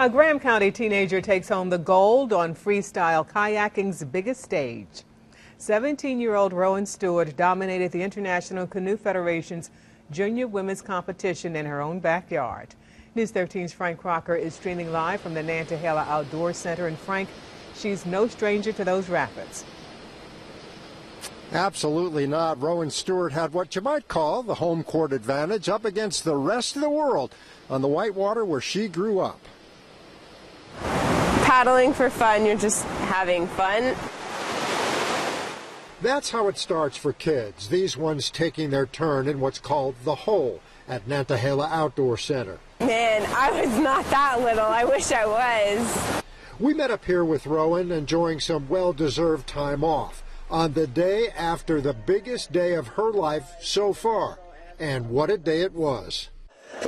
A Graham County teenager takes home the gold on freestyle kayaking's biggest stage. 17-year-old Rowan Stuart dominated the International Canoe Federation's junior women's competition in her own backyard. News 13's Frank Crocker is streaming live from the Nantahala Outdoor Center. And Frank, she's no stranger to those rapids. Absolutely not. Rowan Stuart had what you might call the home court advantage up against the rest of the world on the whitewater where she grew up. Paddling for fun, you're just having fun. That's how it starts for kids, these ones taking their turn in what's called the hole at Nantahala Outdoor Center. Man, I was not that little. I wish I was. We met up here with Rowan, enjoying some well-deserved time off on the day after the biggest day of her life so far. And what a day it was.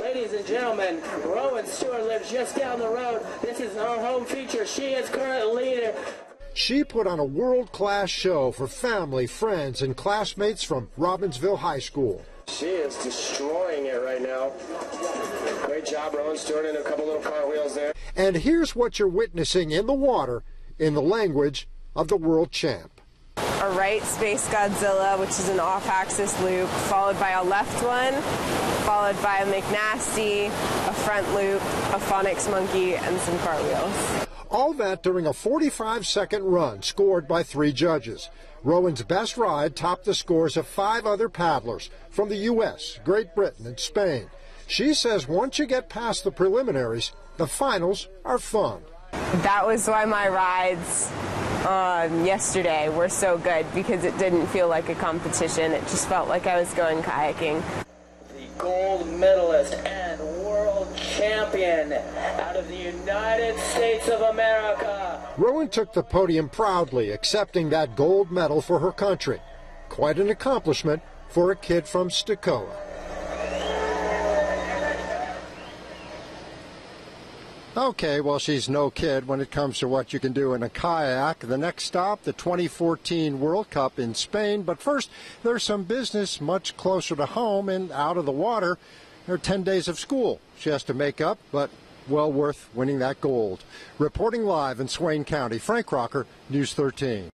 Ladies and gentlemen, Rowan Stuart lives just down the road. This is her home feature. She is current leader. She put on a world-class show for family, friends, and classmates from Robbinsville High School. She is destroying it right now. Great job, Rowan Stuart, and a couple little cartwheels there. And here's what you're witnessing in the water in the language of the world champ. A right space Godzilla, which is an off-axis loop, followed by a left one, followed by a McNasty, a front loop, a Phoenix monkey, and some cartwheels. All that during a 45-second run scored by three judges. Rowan's best ride topped the scores of five other paddlers from the U.S., Great Britain, and Spain. She says once you get past the preliminaries, the finals are fun. That was why my rides yesterday were so good, because it didn't feel like a competition. It just felt like I was going kayaking. The gold medalist and world champion out of the United States of America. Rowan took the podium proudly, accepting that gold medal for her country. Quite an accomplishment for a kid from Stecoah. Okay, well, she's no kid when it comes to what you can do in a kayak. The next stop, the 2014 World Cup in Spain. But first, there's some business much closer to home and out of the water. There are 10 days of school she has to make up, but well worth winning that gold. Reporting live in Swain County, Frank Crocker, News 13.